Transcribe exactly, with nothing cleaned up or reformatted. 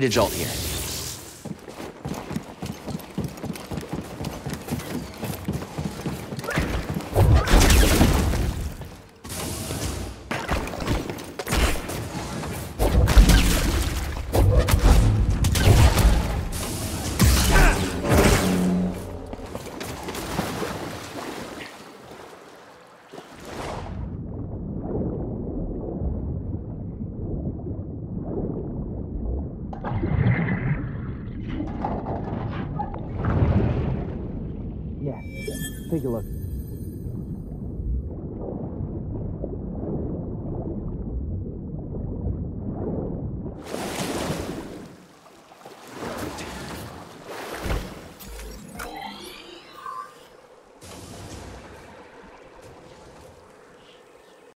need a jolt here. Take a look.